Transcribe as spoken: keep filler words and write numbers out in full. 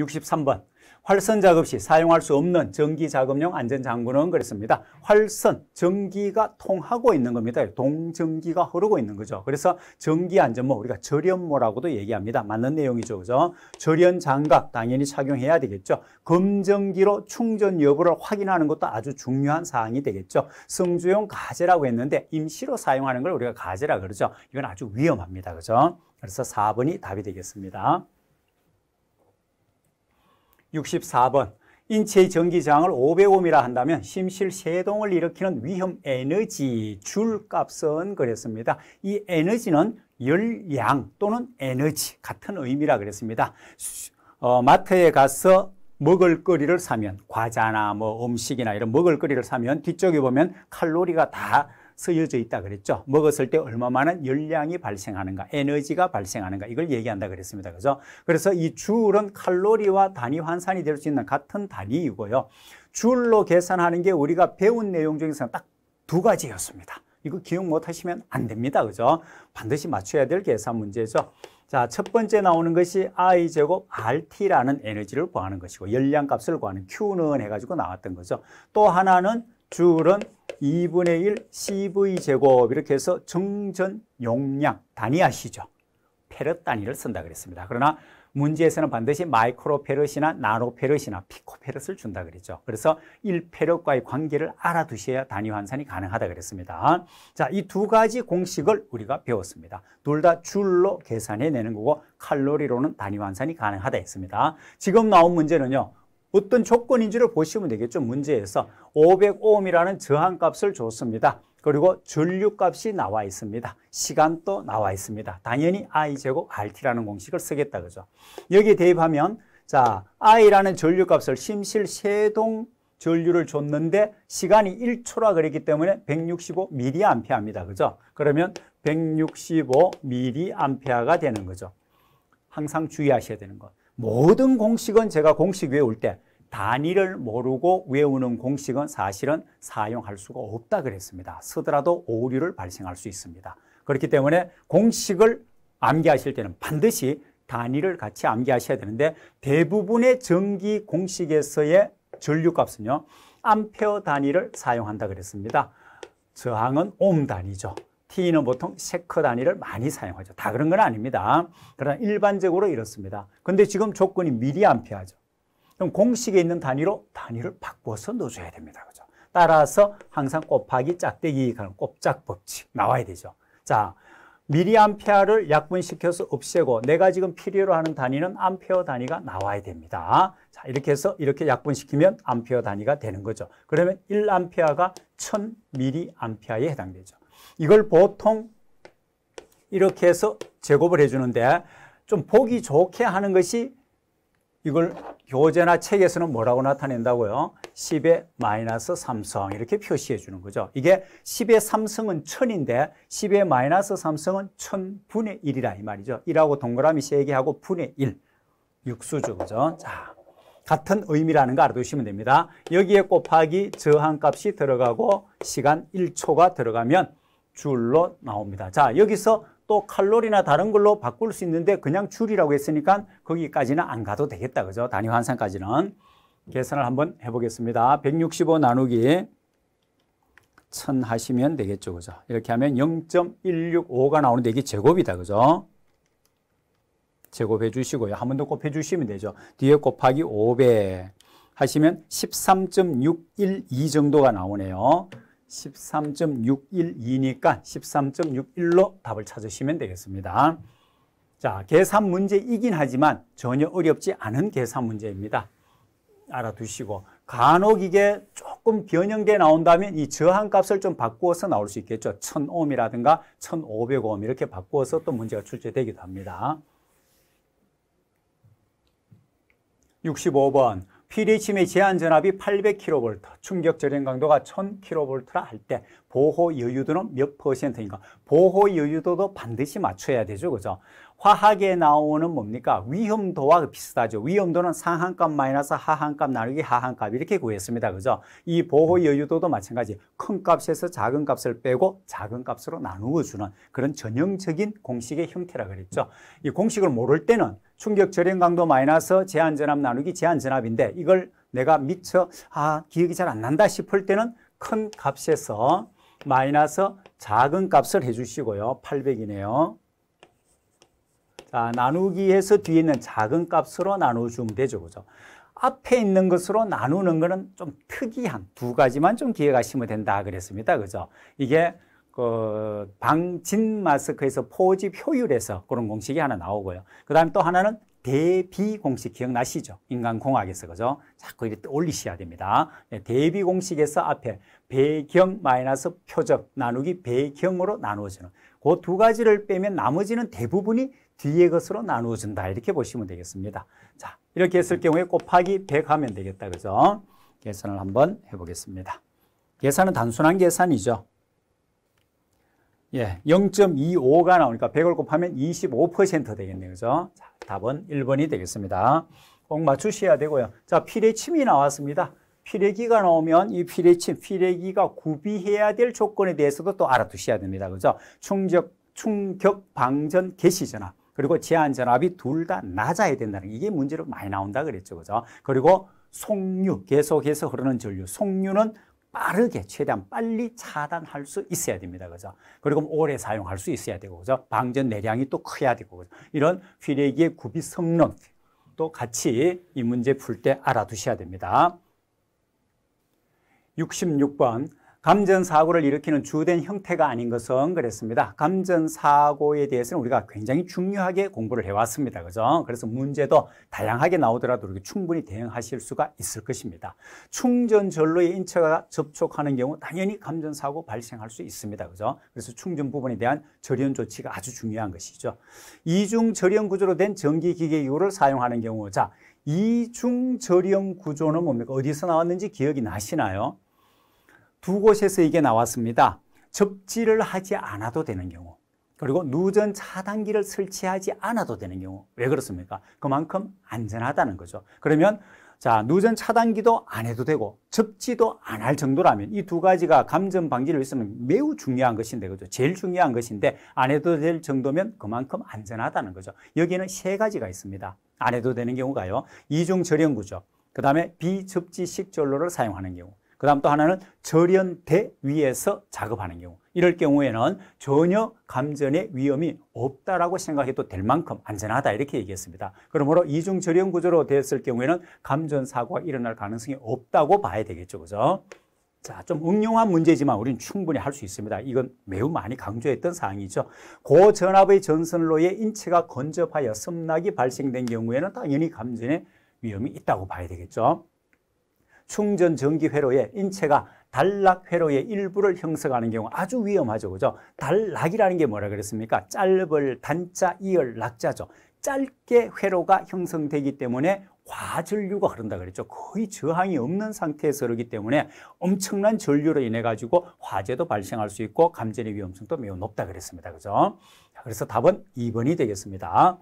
육십삼 번. 활선 작업 시 사용할 수 없는 전기 작업용 안전장구는 그랬습니다. 활선, 전기가 통하고 있는 겁니다. 동전기가 흐르고 있는 거죠. 그래서 전기 안전모, 우리가 절연모라고도 얘기합니다. 맞는 내용이죠. 그죠? 절연 장갑 당연히 착용해야 되겠죠. 검전기로 충전 여부를 확인하는 것도 아주 중요한 사항이 되겠죠. 성주용 가재라고 했는데 임시로 사용하는 걸 우리가 가재라 그러죠. 이건 아주 위험합니다. 그죠? 그래서 사 번이 답이 되겠습니다. 육십사 번. 인체의 전기저항을 오백 옴이라 한다면 심실 세동을 일으키는 위험 에너지 줄값은 그랬습니다. 이 에너지는 열량 또는 에너지 같은 의미라 그랬습니다. 어, 마트에 가서 먹을거리를 사면 과자나 뭐 음식이나 이런 먹을거리를 사면 뒤쪽에 보면 칼로리가 다 쓰여져 있다 그랬죠. 먹었을 때 얼마만한 열량이 발생하는가, 에너지가 발생하는가, 이걸 얘기한다 그랬습니다. 그죠? 그래서 이 줄은 칼로리와 단위 환산이 될 수 있는 같은 단위이고요. 줄로 계산하는 게 우리가 배운 내용 중에서는 딱 두 가지였습니다. 이거 기억 못 하시면 안 됩니다. 그죠? 반드시 맞춰야 될 계산 문제죠. 자, 첫 번째 나오는 것이 아이 제곱 알티라는 에너지를 구하는 것이고, 열량값을 구하는 Q는 해가지고 나왔던 거죠. 또 하나는 줄은 이분의 일 씨브이 제곱 이렇게 해서 정전 용량 단위 아시죠? 페럿 단위를 쓴다 그랬습니다. 그러나 문제에서는 반드시 마이크로 페럿이나 나노 페럿이나 피코 페럿을 준다 그랬죠. 그래서 일 페럿과의 관계를 알아두셔야 단위 환산이 가능하다 그랬습니다. 자, 이 두 가지 공식을 우리가 배웠습니다. 둘 다 줄로 계산해내는 거고 칼로리로는 단위 환산이 가능하다 했습니다. 지금 나온 문제는요. 어떤 조건인지를 보시면 되겠죠. 문제에서 오백 옴이라는 저항값을 줬습니다. 그리고 전류값이 나와 있습니다. 시간도 나와 있습니다. 당연히 아이 제곱 알티라는 공식을 쓰겠다 그죠. 여기에 대입하면 자, I라는 전류값을 심실 세동 전류를 줬는데 시간이 일 초라 그랬기 때문에 백육십오 밀리암페어입니다. 그죠? 그러면 백육십오 밀리암페어가 되는 거죠. 항상 주의하셔야 되는 것. 모든 공식은 제가 공식 외울 때 단위를 모르고 외우는 공식은 사실은 사용할 수가 없다 그랬습니다. 쓰더라도 오류를 발생할 수 있습니다. 그렇기 때문에 공식을 암기하실 때는 반드시 단위를 같이 암기하셔야 되는데 대부분의 전기 공식에서의 전류값은요. 암페어 단위를 사용한다 그랬습니다. 저항은 옴 단위죠. T는 보통 세크 단위를 많이 사용하죠. 다 그런 건 아닙니다. 그러나 일반적으로 이렇습니다. 근데 지금 조건이 밀리암페어죠. 그럼 공식에 있는 단위로 단위를 바꿔서 넣어줘야 됩니다. 그죠? 따라서 항상 곱하기 짝대기 가는 곱짝 법칙 나와야 되죠. 자, 밀리암페어를 약분시켜서 없애고 내가 지금 필요로 하는 단위는 암페어 단위가 나와야 됩니다. 자, 이렇게 해서 이렇게 약분시키면 암페어 단위가 되는 거죠. 그러면 일 암페어가 천 밀리암페어에 해당되죠. 이걸 보통 이렇게 해서 제곱을 해주는데 좀 보기 좋게 하는 것이 이걸 교재나 책에서는 뭐라고 나타낸다고요? 십의 마이너스 삼승 이렇게 표시해 주는 거죠. 이게 십의 삼승은 천인데 십의 마이너스 삼승은 천분의 일이라 이 말이죠. 일하고 동그라미 세게 하고 분의 일, 육수죠. 그죠? 자, 같은 의미라는 거 알아두시면 됩니다. 여기에 곱하기 저항값이 들어가고 시간 일 초가 들어가면 줄로 나옵니다. 자, 여기서 또 칼로리나 다른 걸로 바꿀 수 있는데 그냥 줄이라고 했으니까 거기까지는 안 가도 되겠다. 그죠? 단위 환산까지는. 계산을 한번 해보겠습니다. 백육십오 나누기 천 하시면 되겠죠. 그죠? 이렇게 하면 영 점 일육오가 나오는데 이게 제곱이다. 그죠? 제곱해 주시고요. 한 번 더 곱해 주시면 되죠. 뒤에 곱하기 오백 하시면 십삼 점 육일이 정도가 나오네요. 십삼 점 육일이니까 십삼 점 육일로 답을 찾으시면 되겠습니다. 자, 계산 문제이긴 하지만 전혀 어렵지 않은 계산 문제입니다. 알아두시고 간혹 이게 조금 변형돼 나온다면 이 저항값을 좀 바꾸어서 나올 수 있겠죠. 천 옴이라든가 천오백 옴 이렇게 바꾸어서 또 문제가 출제되기도 합니다. 육십오 번. 피디에이치엠의 제한전압이 팔백 킬로볼트, 충격절연 강도가 천 킬로볼트라 할 때 보호 여유도는 몇 퍼센트인가? 보호 여유도도 반드시 맞춰야 되죠. 그죠? 화학에 나오는 뭡니까? 위험도와 비슷하죠. 위험도는 상한값 마이너스 하한값 나누기 하한값 이렇게 구했습니다. 그죠? 이 보호 여유도도 마찬가지. 큰 값에서 작은 값을 빼고 작은 값으로 나누어 주는 그런 전형적인 공식의 형태라 그랬죠. 이 공식을 모를 때는 충격 절연 강도 마이너스 제한 전압 나누기 제한 전압인데 이걸 내가 미처 아 기억이 잘 안 난다 싶을 때는 큰 값에서 마이너스 작은 값을 해주시고요. 팔백이네요. 자, 나누기에서 뒤에 있는 작은 값으로 나눠주면 되죠. 그죠? 앞에 있는 것으로 나누는 거는 좀 특이한 두 가지만 좀 기억하시면 된다 그랬습니다. 그죠? 이게 그 방진 마스크에서 포집 효율에서 그런 공식이 하나 나오고요. 그 다음에 또 하나는 대비 공식 기억나시죠? 인간공학에서. 그죠? 자꾸 이렇게 올리셔야 됩니다. 대비 공식에서 앞에 배경 마이너스 표적 나누기 배경으로 나누어주는 그 두 가지를 빼면 나머지는 대부분이 뒤의 것으로 나누어준다. 이렇게 보시면 되겠습니다. 자, 이렇게 했을 경우에 곱하기 백 하면 되겠다. 그죠? 계산을 한번 해보겠습니다. 계산은 단순한 계산이죠. 예, 영 점 이오가 나오니까 백을 곱하면 이십오 퍼센트 되겠네요. 그죠? 자, 답은 일 번이 되겠습니다. 꼭 맞추셔야 되고요. 자, 피레침이 나왔습니다. 피레기가 나오면 이 피레침, 피레기가 구비해야 될 조건에 대해서도 또 알아두셔야 됩니다. 그죠? 충격, 충격 방전 개시 전압, 그리고 제한 전압이 둘 다 낮아야 된다는 게 이게 문제로 많이 나온다 그랬죠. 그죠? 그리고 송류, 계속해서 흐르는 전류, 송류는 빠르게 최대한 빨리 차단할 수 있어야 됩니다. 그죠? 그리고 오래 사용할 수 있어야 되고, 그죠? 방전 내량이 또 커야 되고, 그죠? 이런 휘레기의 구비 성능 또 같이 이 문제 풀 때 알아두셔야 됩니다. 육십육 번. 감전사고를 일으키는 주된 형태가 아닌 것은 그랬습니다. 감전사고에 대해서는 우리가 굉장히 중요하게 공부를 해왔습니다. 그죠? 그래서 문제도 다양하게 나오더라도 충분히 대응하실 수가 있을 것입니다. 충전전로의 인체가 접촉하는 경우 당연히 감전사고 발생할 수 있습니다. 그죠? 그래서 충전 부분에 대한 절연 조치가 아주 중요한 것이죠. 이중 절연 구조로 된 전기기계기구를 사용하는 경우. 자, 이중 절연 구조는 뭡니까? 어디서 나왔는지 기억이 나시나요? 두 곳에서 이게 나왔습니다. 접지를 하지 않아도 되는 경우, 그리고 누전 차단기를 설치하지 않아도 되는 경우. 왜 그렇습니까? 그만큼 안전하다는 거죠. 그러면 자, 누전 차단기도 안 해도 되고 접지도 안 할 정도라면 이 두 가지가 감전 방지를 위해서는 매우 중요한 것인데, 그죠? 제일 중요한 것인데 안 해도 될 정도면 그만큼 안전하다는 거죠. 여기에는 세 가지가 있습니다. 안 해도 되는 경우가요, 이중 절연 구조, 그 다음에 비접지식 전로를 사용하는 경우, 그 다음 또 하나는 절연대 위에서 작업하는 경우. 이럴 경우에는 전혀 감전의 위험이 없다라고 생각해도 될 만큼 안전하다 이렇게 얘기했습니다. 그러므로 이중 절연 구조로 되었을 경우에는 감전 사고가 일어날 가능성이 없다고 봐야 되겠죠. 그죠? 자, 좀 응용한 문제지만 우리는 충분히 할 수 있습니다. 이건 매우 많이 강조했던 사항이죠. 고전압의 전선로에 인체가 건접하여 섬락이 발생된 경우에는 당연히 감전의 위험이 있다고 봐야 되겠죠. 충전 전기 회로에 인체가 단락 회로의 일부를 형성하는 경우 아주 위험하죠. 그죠? 단락이라는 게 뭐라 그랬습니까? 짧을 단자, 이을 낙자죠. 짧게 회로가 형성되기 때문에 과전류가 흐른다 그랬죠. 거의 저항이 없는 상태에서 흐르기 때문에 엄청난 전류로 인해 가지고 화재도 발생할 수 있고 감전의 위험성도 매우 높다 그랬습니다. 그죠? 그래서 답은 이 번이 되겠습니다.